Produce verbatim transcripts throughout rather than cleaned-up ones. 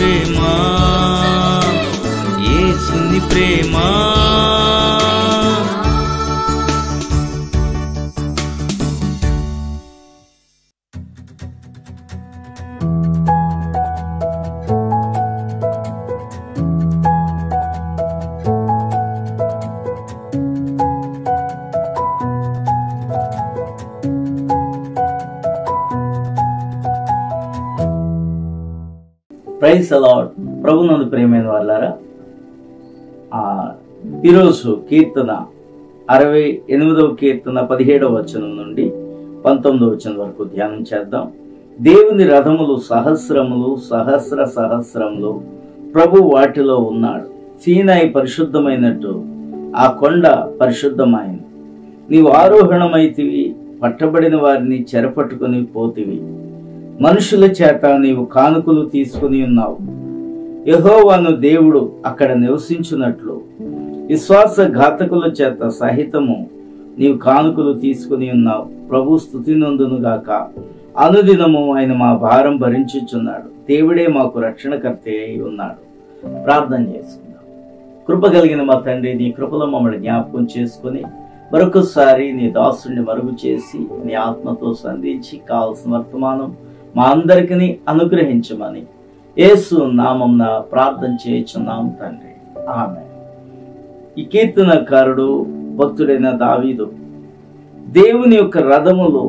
ప్రేమ యేసుని ప్రేమ praise the lord. ప్రభునందు ప్రేమైన వాళ్ళారా, ఈరోజు కీర్తన అరవై ఎనిమిదవ కీర్తన పదిహేడవ వచనం నుండి పంతొమ్మిదవ వచనం వరకు ధ్యానం చేద్దాం. దేవుని రథములు సహస్రములు, సహస్ర సహస్రములు, ప్రభు వాటిలో ఉన్నాడు. సీనాయి పరిశుద్ధమైనట్టు ఆ కొండ పరిశుద్ధమైంది. నీవు ఆరోహణమైతివి, పట్టబడిన వారిని చెరపట్టుకుని పోతివి. మనుషుల చేత నీవు కానుకలు తీసుకుని ఉన్నావు. యెహోవాను దేవుడు అక్కడ నివసించున్నట్లు విశ్వాస ఘాతకుల చేత సహితము నీవు కానుకలు తీసుకుని ఉన్నావు. ప్రభు స్తుతి నందునుగాక. అనుదినము ఆయన మా భారం భరించుచున్నాడు. దేవుడే మాకు రక్షణకర్త అయి ఉన్నాడు. ప్రార్థన చేసుకుందాం. కృప కలిగిన మా తండ్రి, నీ కృపలో మమ్మల్ని జ్ఞాపకం చేసుకుని మరొకసారి నీ దాసుని మరుగు చేసి నీ ఆత్మతో సంధించి కావలసిన వర్తమానం మా అందరికీ అనుగ్రహించమని యేసు నామమున ప్రార్థన చేయుచున్నాం తండ్రి, ఆమె. ఈ కీర్తనకారుడు భక్తుడైన దావీదు దేవుని యొక్క రథములు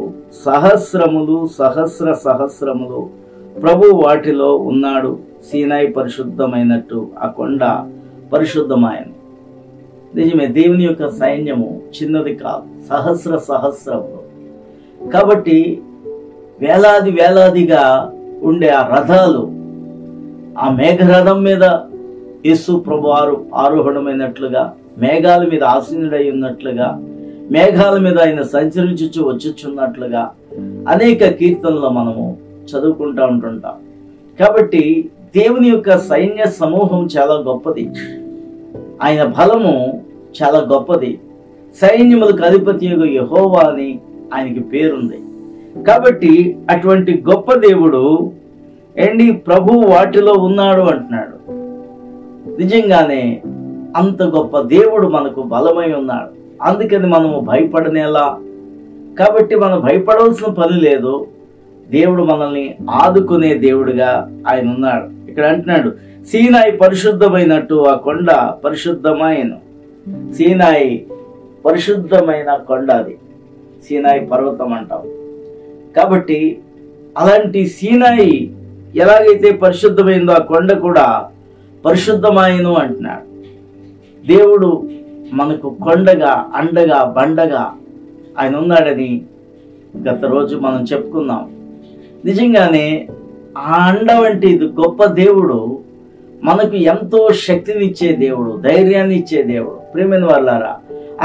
సహస్రములు, సహస్ర సహస్రములు, ప్రభు వాటిలో ఉన్నాడు. సీనాయి పరిశుద్ధమైనట్టు ఆ కొండ పరిశుద్ధమైన. నిజమే, దేవుని యొక్క సైన్యము చిన్నది కాదు, సహస్ర సహస్రములు. కాబట్టి వేలాది వేలాదిగా ఉండే ఆ రథాలు, ఆ మేఘరథం మీద యేసు ప్రభువారు ఆరోహణమైనట్లుగా, మేఘాల మీద ఆసీనుడై ఉన్నట్లుగా, మేఘాల మీద ఆయన సంచరించుచు వచ్చుచున్నట్లుగా అనేక కీర్తనలు మనము చదువుకుంటూ ఉంటుంటాం. కాబట్టి దేవుని యొక్క సైన్య సమూహం చాలా గొప్పది, ఆయన బలము చాలా గొప్పది. సైన్యములకు అధిపతియగు యెహోవా అని ఆయనకి పేరుంది. కాబట్టి అటువంటి గొప్ప దేవుడు ఏంటి, ప్రభు వాటిలో ఉన్నాడు అంటున్నాడు. నిజంగానే అంత గొప్ప దేవుడు మనకు బలమై ఉన్నాడు. అందుకని మనము భయపడనేలా. కాబట్టి మనం భయపడవలసిన పని లేదు. దేవుడు మనల్ని ఆదుకునే దేవుడుగా ఆయన ఉన్నాడు. ఇక్కడ అంటున్నాడు, సీనాయి పరిశుద్ధమైనట్టు ఆ కొండ పరిశుద్ధమైన. సీనాయి పరిశుద్ధమైన కొండ, అది సీనాయి పర్వతం అంటాం. కాబట్టి అలాంటి సీనాయి ఎలాగైతే పరిశుద్ధమైందో ఆ కొండ కూడా పరిశుద్ధమాయను అంటున్నాడు. దేవుడు మనకు కొండగా, అండగా, బండగా ఆయన ఉన్నాడని గత రోజు మనం చెప్పుకున్నాం. నిజంగానే ఆ అండ వంటి గొప్ప దేవుడు మనకు ఎంతో శక్తినిచ్చే దేవుడు, ధైర్యాన్ని ఇచ్చే దేవుడు. ప్రేమైన వాళ్ళారా,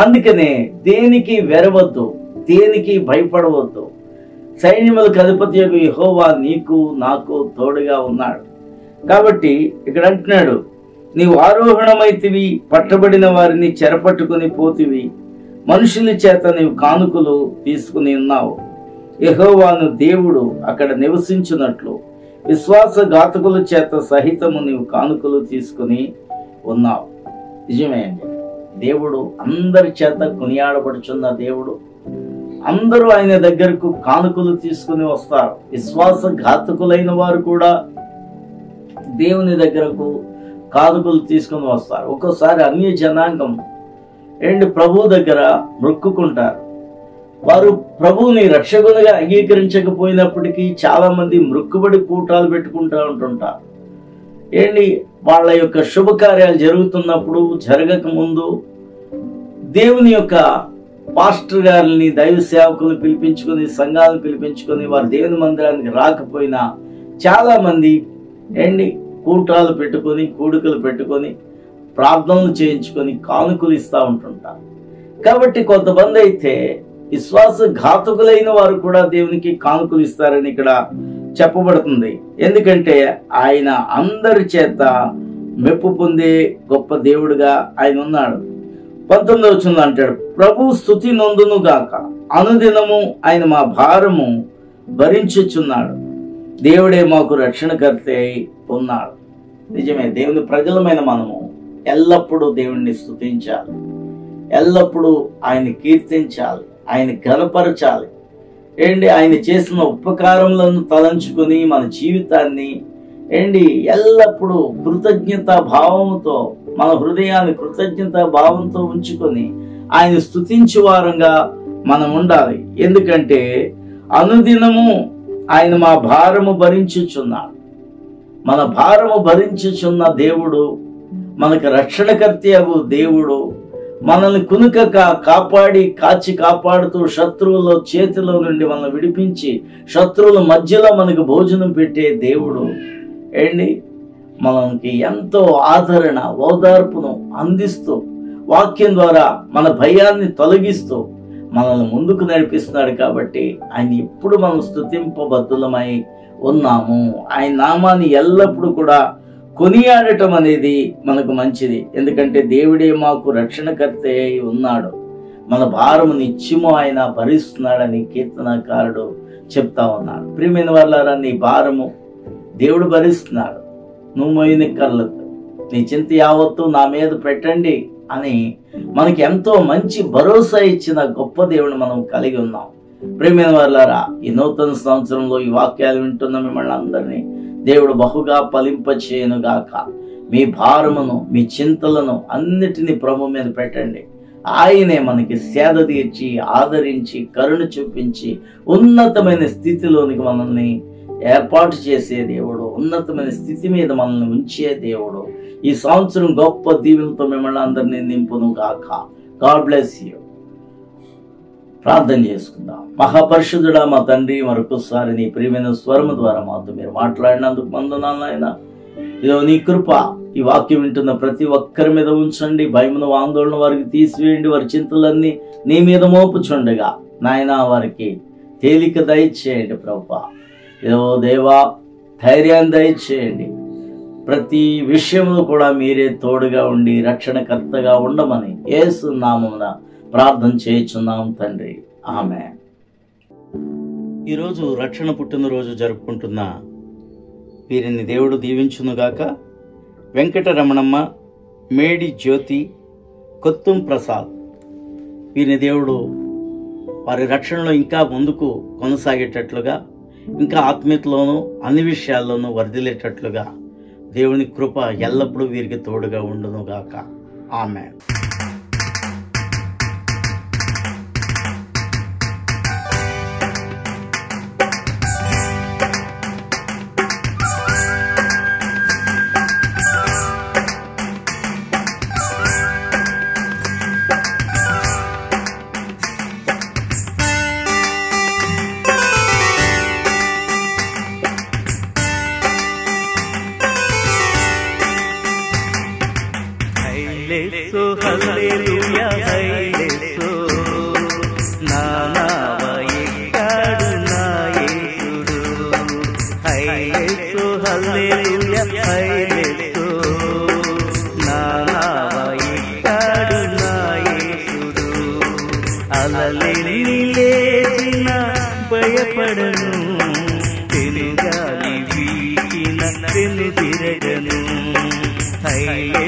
అందుకనే దేనికి వెరవద్దు, దేనికి భయపడవద్దు. సైన్యములకు అధిపతి యొక్క యెహోవా నీకు నాకు తోడుగా ఉన్నాడు. కాబట్టి ఇక్కడ అంటున్నాడు, నీవు ఆరోహణమైతివి, పట్టబడిన వారిని చెరపట్టుకుని పోతివి. మనుషుల చేత నీవు కానుకలు తీసుకుని ఉన్నావు. యెహోవాను దేవుడు అక్కడ నివసించున్నట్లు విశ్వాసఘాతకుల చేత సహితము నీవు కానుకలు తీసుకుని ఉన్నావు. నిజమే అండి, దేవుడు అందరి చేత కొనియాడబడుచున్న దేవుడు. అందరూ ఆయన దగ్గరకు కానుకలు తీసుకుని వస్తారు. విశ్వాసఘాతకులైన వారు కూడా దేవుని దగ్గరకు కానుకలు తీసుకుని వస్తారు. ఒక్కోసారి అన్య జనాంగం ఏంటి, ప్రభు దగ్గర మృక్కుకుంటారు. వారు ప్రభువుని రక్షకునిగా అంగీకరించకపోయినప్పటికీ చాలా మంది మృక్కుబడి కూటాలు పెట్టుకుంటూ ఉంటుంటారు. ఏంటి, వాళ్ళ యొక్క శుభకార్యాలు జరుగుతున్నప్పుడు, జరగక ముందు దేవుని యొక్క పాస్టర్ గారిని, దైవ సేవకులను పిలిపించుకొని, సంఘాలను పిలిపించుకొని వారు దేవుని మందిరానికి రాకపోయినా చాలా మంది ఏంటి కూటాలు పెట్టుకొని, కూడుకలు పెట్టుకొని, ప్రార్థనలు చేయించుకొని కానుకలు ఇస్తూ ఉంటుంటారు. కాబట్టి కొంతమంది అయితే విశ్వాసఘాతకులైన వారు కూడా దేవునికి కానుకలు ఇస్తారని ఇక్కడ చెప్పబడుతుంది. ఎందుకంటే ఆయన అందరి చేత మెప్పు పొందే గొప్ప దేవుడుగా ఆయన ఉన్నాడు. పంతొమ్మిది వచనంలో అంటాడు, ప్రభు స్తుతి నందును గాక, అనుదినము ఆయన మా భారము భరించుచున్నాడు. దేవుడే మాకు రక్షణకర్త అయి ఉన్నాడు. నిజమే, దేవుని ప్రజలమైన మనము ఎల్లప్పుడూ దేవుణ్ణి స్తుతించాలి, ఎల్లప్పుడూ ఆయన కీర్తించాలి, ఆయన ఘనపరచాలి. ఏంటి ఆయన చేసిన ఉపకారములను తలంచుకుని మన జీవితాన్ని ఏంటి ఎల్లప్పుడూ కృతజ్ఞత భావముతో మన హృదయాన్ని కృతజ్ఞత భావంతో ఉంచుకొని ఆయన స్తుతించే వారంగా మనం ఉండాలి. ఎందుకంటే అనుదినము ఆయన మా భారము భరించుచున్నాడు. మన భారము భరించుచున్న దేవుడు, మనకు రక్షణకర్తయగు దేవుడు, మనల్ని కునుకక కాపాడి కాచి కాపాడుతూ శత్రువుల చేతిలో నుండి మనల్ని విడిపించి శత్రువుల మధ్యలో మనకు భోజనం పెట్టే దేవుడు ఏంటి మనకి ఎంతో ఆదరణ ఓదార్పును అందిస్తూ వాక్యం ద్వారా మన భయాన్ని తొలగిస్తూ మనల్ని ముందుకు నడిపిస్తున్నాడు. కాబట్టి ఆయన ఎప్పుడు మనం స్తుతింపబద్ధులమై ఉన్నాము. ఆయన నామాన్ని ఎల్లప్పుడూ కూడా కొనియాడటం అనేది మనకు మంచిది. ఎందుకంటే దేవుడే మాకు రక్షణకర్త అయి ఉన్నాడు, మన భారము నిత్యము ఆయన భరిస్తున్నాడని కీర్తనకారుడు చెప్తా ఉన్నాడు. ప్రియమైన వాళ్ళారా, నీ భారము దేవుడు భరిస్తున్నాడు, నువ్వు మోయనక్కర్లేదు, నీ చింత యావత్తు నా మీద పెట్టండి అని మనకి ఎంతో మంచి భరోసా ఇచ్చిన గొప్ప దేవుని మనం కలిగి ఉన్నాం. ప్రియమైన వాళ్ళారా, ఈ నూతన సంవత్సరంలో ఈ వాక్యాలు వింటున్న మిమ్మల్ని అందరినీ దేవుడు బహుగా ఫలింపచేయనుగాక. మీ భారమును మీ చింతలను అన్నిటినీ ప్రభు మీద పెట్టండి. ఆయనే మనకి సేద తీర్చి ఆదరించి కరుణ చూపించి ఉన్నతమైన స్థితిలోనికి మనల్ని ఏర్పాటు చేసే దేవుడు, ఉన్నతమైన స్థితి మీద మనల్ని ఉంచే దేవుడు. ఈ సంవత్సరం గొప్ప దీవెనతో మిమ్మల్ని అందరినీ నింపునుగాక. God bless you. ప్రార్థన చేసుకుందాం. మహాపరిశుద్ధుడా మా తండ్రి, మరొకసారి నీ ప్రియమైన స్వరము ద్వారా మాతో మీరు మాట్లాడినందుకు వందనాలు నాయనా. ఇదో నీ కృప ఈ వాక్యం వింటున్న ప్రతి ఒక్కరి మీద ఉంచండి. భయమును ఆందోళన వారికి తీసివేయండి. వారి చింతలన్నీ నీ మీద మోపుచుండగా నాయన వారికి తేలిక దయచేయండి ప్రభువా. ఏదో దేవా ధైర్యాన్ని దయచేయండి. ప్రతి విషయంలో కూడా మీరే తోడుగా ఉండి రక్షణకర్తగా ఉండమని యేసు నామమున ప్రార్థన చేయుచున్నాం తండ్రి, ఆమేన్. ఈరోజు రక్షణ పుట్టినరోజు జరుపుకుంటున్న వీరిని దేవుడు దీవించునుగాక. వెంకటరమణమ్మ, మేడి జ్యోతి, కొత్తం ప్రసాద్ వీరిని దేవుడు వారి రక్షణలో ఇంకా ముందుకు కొనసాగేటట్లుగా, ఇంకా ఆత్మీయతలోనూ అన్ని విషయాల్లోనూ వర్ధిల్లేటట్లుగా దేవుని కృప ఎల్లప్పుడూ వీరికి తోడుగా ఉండునుగాక. ఆమేన్. Hey, hey.